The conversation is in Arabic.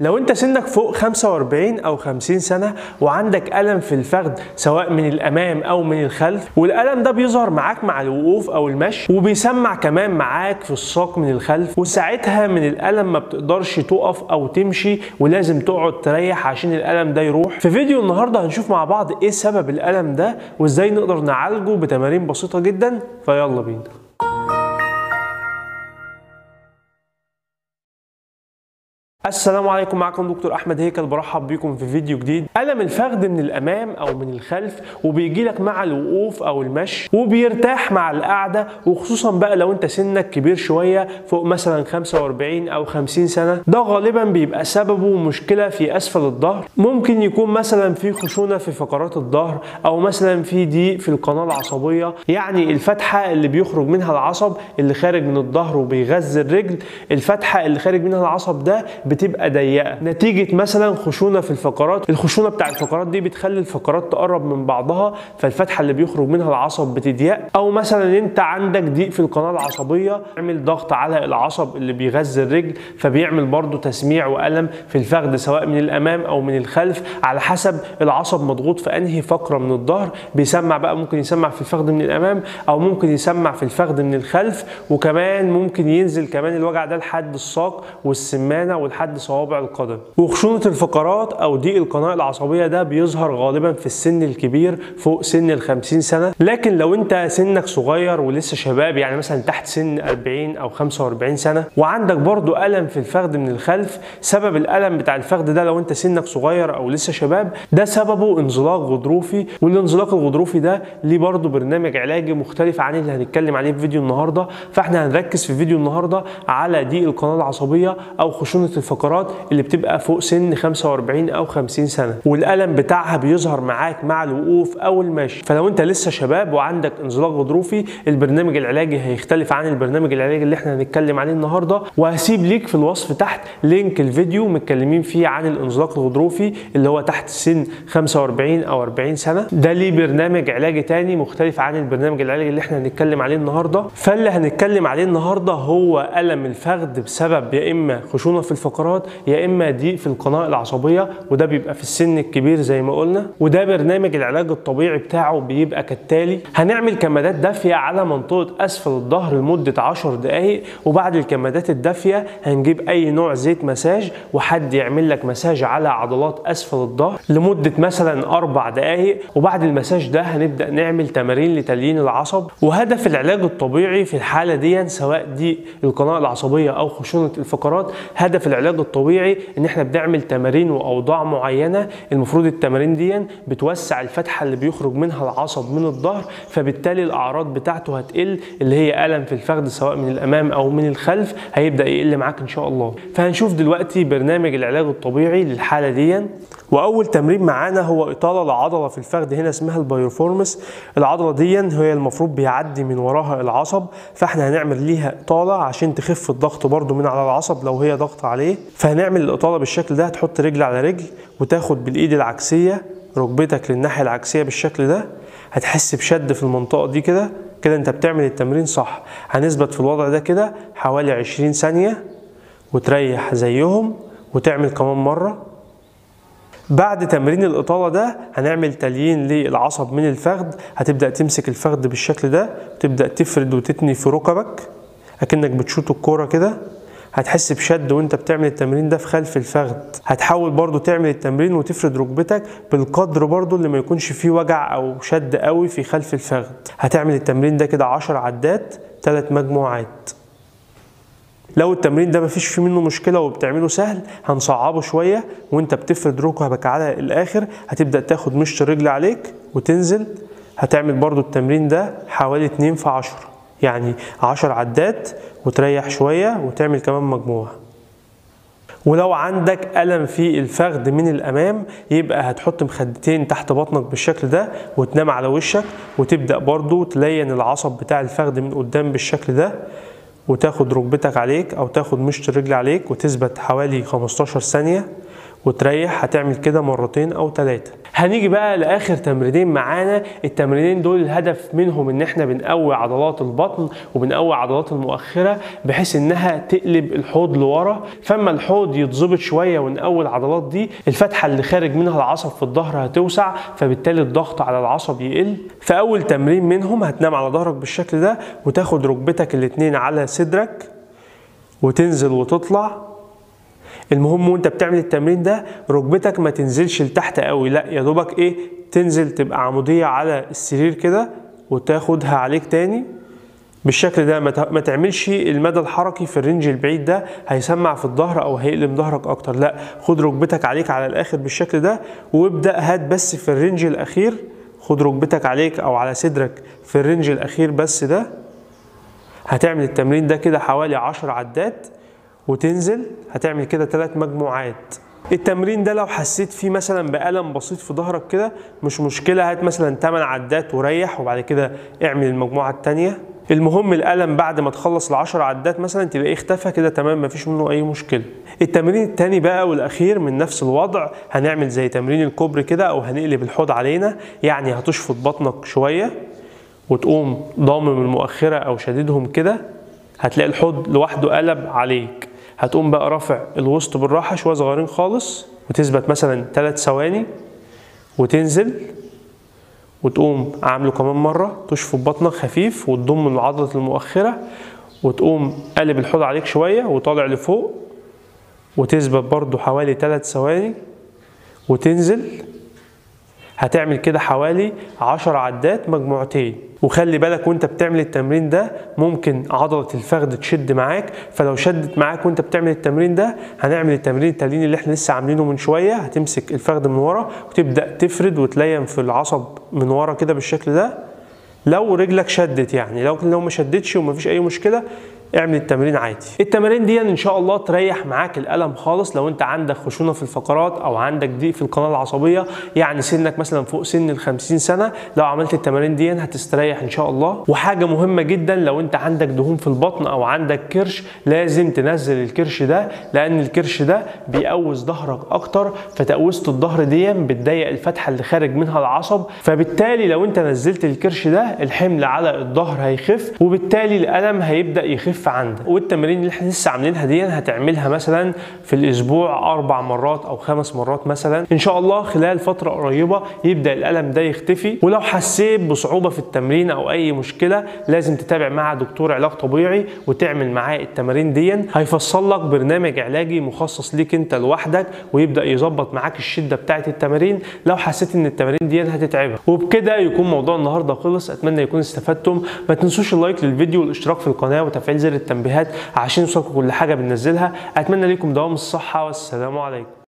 لو انت سنك فوق 45 او 50 سنة وعندك ألم في الفخذ سواء من الأمام او من الخلف، والألم ده بيظهر معاك مع الوقوف او المشي، وبيسمع كمان معاك في الساق من الخلف، وساعتها من الألم ما بتقدرش تقف او تمشي ولازم تقعد تريح عشان الألم ده يروح. في فيديو النهاردة هنشوف مع بعض ايه سبب الألم ده وازاي نقدر نعالجه بتمارين بسيطة جدا، فيلا بينا. السلام عليكم، معكم دكتور احمد هيكل، برحب بكم في فيديو جديد. الم الفخذ من الامام او من الخلف، وبيجي لك مع الوقوف او المشي، وبيرتاح مع القعده، وخصوصا بقى لو انت سنك كبير شويه فوق مثلا 45 او 50 سنه. ده غالبا بيبقى سببه مشكله في اسفل الظهر، ممكن يكون مثلا في خشونه في فقرات الظهر، او مثلا في ضيق في القناه العصبيه، يعني الفتحه اللي بيخرج منها العصب اللي خارج من الظهر وبيغذي الرجل، الفتحه اللي خارج منها العصب ده بتبقى ضيقه نتيجه مثلا خشونه في الفقرات. الخشونه بتاع الفقرات دي بتخلي الفقرات تقرب من بعضها، فالفتحه اللي بيخرج منها العصب بتضيق، او مثلا انت عندك ضيق في القناه العصبيه بيعمل ضغط على العصب اللي بيغذي الرجل، فبيعمل برضو تسميع والم في الفخذ سواء من الامام او من الخلف على حسب العصب مضغوط في انهي فقره من الظهر. بيسمع بقى، ممكن يسمع في الفخذ من الامام، او ممكن يسمع في الفخذ من الخلف، وكمان ممكن ينزل كمان الوجع ده لحد الساق والسمانه والحد صوابع القدم. وخشونة الفقرات او ضيق القناة العصبية ده بيظهر غالبا في السن الكبير فوق سن ال 50 سنة، لكن لو انت سنك صغير ولسه شباب، يعني مثلا تحت سن 40 او 45 سنة، وعندك برضو ألم في الفخذ من الخلف، سبب الألم بتاع الفخذ ده لو انت سنك صغير او لسه شباب ده سببه انزلاق غضروفي، والانزلاق الغضروفي ده ليه برضو برنامج علاجي مختلف عن اللي هنتكلم عليه في فيديو النهاردة. فاحنا هنركز في فيديو النهاردة على ضيق القناة العصبية او خشونة الفقرات اللي بتبقى فوق سن 45 او 50 سنه، والالم بتاعها بيظهر معاك مع الوقوف او المشي. فلو انت لسه شباب وعندك انزلاق غضروفي، البرنامج العلاجي هيختلف عن البرنامج العلاجي اللي احنا هنتكلم عليه النهارده، وهسيب ليك في الوصف تحت لينك الفيديو متكلمين فيه عن الانزلاق الغضروفي اللي هو تحت سن 45 او 40 سنه، ده ليه برنامج علاجي تاني مختلف عن البرنامج العلاجي اللي احنا هنتكلم عليه النهارده. فاللي هنتكلم عليه النهارده هو الم الفخذ بسبب يا اما خشونه في الفقرات، يا اما ضيق في القناه العصبيه، وده بيبقى في السن الكبير زي ما قلنا. وده برنامج العلاج الطبيعي بتاعه بيبقى كالتالي: هنعمل كمادات دافيه على منطقه اسفل الظهر لمده 10 دقائق، وبعد الكمادات الدافيه هنجيب اي نوع زيت مساج وحد يعمل لك مساج على عضلات اسفل الظهر لمده مثلا 4 دقائق، وبعد المساج ده هنبدا نعمل تمارين لتليين العصب. وهدف العلاج الطبيعي في الحاله دي سواء ضيق القناه العصبيه او خشونه الفقرات، هدف العلاج الطبيعي ان احنا بنعمل تمارين واوضاع معينه. المفروض التمارين دي بتوسع الفتحه اللي بيخرج منها العصب من الظهر، فبالتالي الاعراض بتاعته هتقل، اللي هي الم في الفخذ سواء من الامام او من الخلف هيبدا يقل معاك ان شاء الله. فهنشوف دلوقتي برنامج العلاج الطبيعي للحاله دي. واول تمرين معانا هو اطاله العضله في الفخذ، هنا اسمها البايروفورمس. العضله دي هي المفروض بيعدي من وراها العصب، فاحنا هنعمل ليها اطاله عشان تخف الضغط برده من على العصب لو هي ضغط عليه. فهنعمل الاطاله بالشكل ده: هتحط رجل على رجل، وتاخد بالايد العكسيه ركبتك للناحيه العكسيه بالشكل ده، هتحس بشد في المنطقه دي كده كده. انت بتعمل التمرين صح. هنثبت في الوضع ده كده حوالي 20 ثانيه وتريح زيهم، وتعمل كمان مره. بعد تمرين الاطاله ده هنعمل تليين للعصب من الفخذ. هتبدا تمسك الفخذ بالشكل ده، تبدا تفرد وتتني في ركبك اكنك بتشوط الكوره كده، هتحس بشد وانت بتعمل التمرين ده في خلف الفخذ. هتحاول برضو تعمل التمرين وتفرد ركبتك بالقدر برضو اللي ما يكونش فيه وجع او شد قوي في خلف الفخذ. هتعمل التمرين ده كده 10 عدات 3 مجموعات. لو التمرين ده مفيش فيه منه مشكله وبتعمله سهل، هنصعبه شويه. وانت بتفرد ركبك على الاخر هتبدا تاخد مشط الرجل عليك وتنزل. هتعمل برضو التمرين ده حوالي 2 في 10، يعني 10 عدات وتريح شوية وتعمل كمان مجموعة. ولو عندك ألم في الفخذ من الأمام، يبقى هتحط مخدتين تحت بطنك بالشكل ده وتنام على وشك، وتبدأ برضو تلين العصب بتاع الفخذ من قدام بالشكل ده، وتاخد ركبتك عليك أو تاخد مشط الرجل عليك، وتثبت حوالي 15 ثانية وتريح. هتعمل كده مرتين أو 3. هنيجي بقى لاخر تمرينين معانا. التمرينين دول الهدف منهم ان احنا بنقوي عضلات البطن وبنقوي عضلات المؤخره بحيث انها تقلب الحوض لورا. فاما الحوض يتظبط شويه ونقوي العضلات دي، الفتحه اللي خارج منها العصب في الظهر هتوسع، فبالتالي الضغط على العصب يقل. فاول تمرين منهم هتنام على ظهرك بالشكل ده وتاخد ركبتك الاتنين على صدرك وتنزل وتطلع. المهم وانت بتعمل التمرين ده ركبتك ما تنزلش لتحت قوي، لا يا دوبك ايه تنزل تبقى عموديه على السرير كده وتاخدها عليك تاني بالشكل ده. ما تعملش المدى الحركي في الرينج البعيد ده هيسمع في الظهر او هيقلم ظهرك اكتر، لا خد ركبتك عليك على الاخر بالشكل ده وابدا هات بس في الرينج الاخير. خد ركبتك عليك او على صدرك في الرينج الاخير بس ده. هتعمل التمرين ده كده حوالي 10 عدات وتنزل. هتعمل كده 3 مجموعات. التمرين ده لو حسيت فيه مثلا بألم بسيط في ظهرك كده مش مشكلة، هات مثلا 8 عدات وريح وبعد كده اعمل المجموعة التانية. المهم الألم بعد ما تخلص ال10 عدات مثلا تلاقيه اختفى كده تمام، مفيش منه أي مشكلة. التمرين التاني بقى والأخير من نفس الوضع هنعمل زي تمرين الكوبري كده أو هنقلب الحوض علينا، يعني هتشفط بطنك شوية وتقوم ضامم المؤخرة أو شديدهم كده، هتلاقي الحوض لوحده قلب عليك. هتقوم بقى رافع الوسط بالراحة شوية صغيرين خالص وتثبت مثلا 3 ثواني وتنزل وتقوم عامله كمان مرة، تشفط بطنك خفيف وتضم عضلة المؤخرة وتقوم قلب الحوض عليك شوية وطالع لفوق وتثبت برضو حوالي 3 ثواني وتنزل. هتعمل كده حوالي 10 عدات مجموعتين. وخلي بالك وانت بتعمل التمرين ده ممكن عضلة الفخذ تشد معاك، فلو شدت معاك وانت بتعمل التمرين ده هنعمل التمرين التالي اللي احنا لسه عاملينه من شوية. هتمسك الفخذ من ورا وتبدأ تفرد وتلين في العصب من ورا كده بالشكل ده. لو رجلك شدت يعني لو ما شدتش ومفيش اي مشكلة اعمل التمرين عادي. التمارين دي ان شاء الله تريح معاك الالم خالص. لو انت عندك خشونه في الفقرات او عندك ضيق في القناه العصبيه، يعني سنك مثلا فوق سن ال 50 سنه، لو عملت التمارين دي هتستريح ان شاء الله. وحاجه مهمه جدا، لو انت عندك دهون في البطن او عندك كرش لازم تنزل الكرش ده، لان الكرش ده بيقوس ظهرك اكتر، فتقويسه الظهر دي بتضيق الفتحه اللي خارج منها العصب، فبالتالي لو انت نزلت الكرش ده الحمل على الظهر هيخف وبالتالي الالم هيبدا يخف عندك. والتمارين اللي احنا لسه عاملينها دي هتعملها مثلا في الاسبوع 4 مرات او 5 مرات مثلا، ان شاء الله خلال فتره قريبه يبدا الالم ده يختفي. ولو حسيت بصعوبه في التمرين او اي مشكله لازم تتابع مع دكتور علاج طبيعي وتعمل معاه التمارين دي، هيفصل لك برنامج علاجي مخصص ليك انت لوحدك ويبدا يظبط معاك الشده بتاعه التمارين لو حسيت ان التمارين دي هتتعبك. وبكده يكون موضوع النهارده خلص، اتمنى يكون استفدتم. ما تنسوش اللايك للفيديو والاشتراك في القناه وتفعيل زر التنبيهات عشان يوصلكم كل حاجة بننزلها. أتمنى لكم دوام الصحة والسلام عليكم.